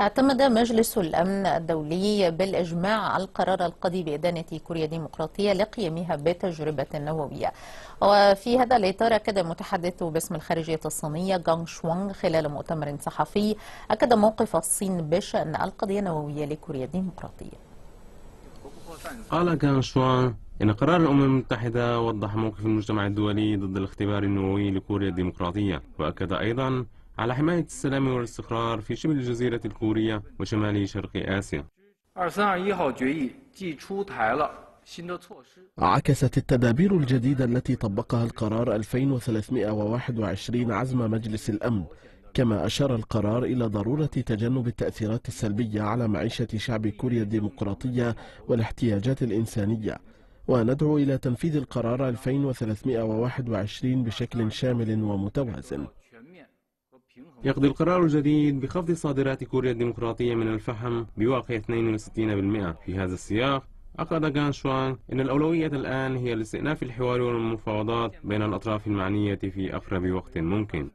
اعتمد مجلس الأمن الدولي بالإجماع على القرار القاضي بإدانة كوريا الديمقراطية لقيامها بتجربة نووية. وفي هذا الإطار أكد متحدث باسم الخارجية الصينية جان شوانغ خلال مؤتمر صحفي أكد موقف الصين بشأن القضية النووية لكوريا الديمقراطية. قال جان شوانغ إن قرار الأمم المتحدة وضح موقف المجتمع الدولي ضد الاختبار النووي لكوريا الديمقراطية، وأكد أيضا على حماية السلام والاستقرار في شبه الجزيرة الكورية وشمال شرق آسيا. عكست التدابير الجديدة التي طبقها القرار 2321 عزم مجلس الأمن، كما أشار القرار إلى ضرورة تجنب التأثيرات السلبية على معيشة شعب كوريا الديمقراطية والاحتياجات الإنسانية، وندعو إلى تنفيذ القرار 2321 بشكل شامل ومتوازن. يقضي القرار الجديد بخفض صادرات كوريا الديمقراطية من الفحم بواقع 62%. في هذا السياق أكد جان شوانغ أن الأولوية الآن هي لاستئناف الحوار والمفاوضات بين الأطراف المعنية في أقرب وقت ممكن.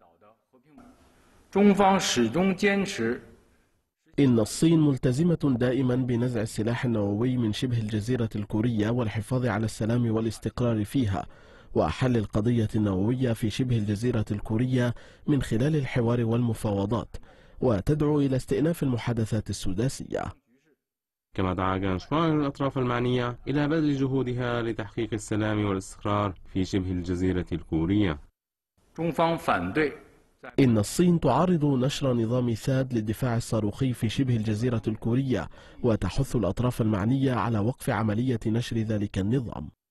إن الصين ملتزمة دائما بنزع السلاح النووي من شبه الجزيرة الكورية والحفاظ على السلام والاستقرار فيها، وحل القضية النووية في شبه الجزيرة الكورية من خلال الحوار والمفاوضات، وتدعو إلى استئناف المحادثات السداسية. كما دعا جان شوانغ الأطراف المعنية إلى بذل جهودها لتحقيق السلام والاستقرار في شبه الجزيرة الكورية. إن الصين تعارض نشر نظام ثاد للدفاع الصاروخي في شبه الجزيرة الكورية، وتحث الأطراف المعنية على وقف عملية نشر ذلك النظام.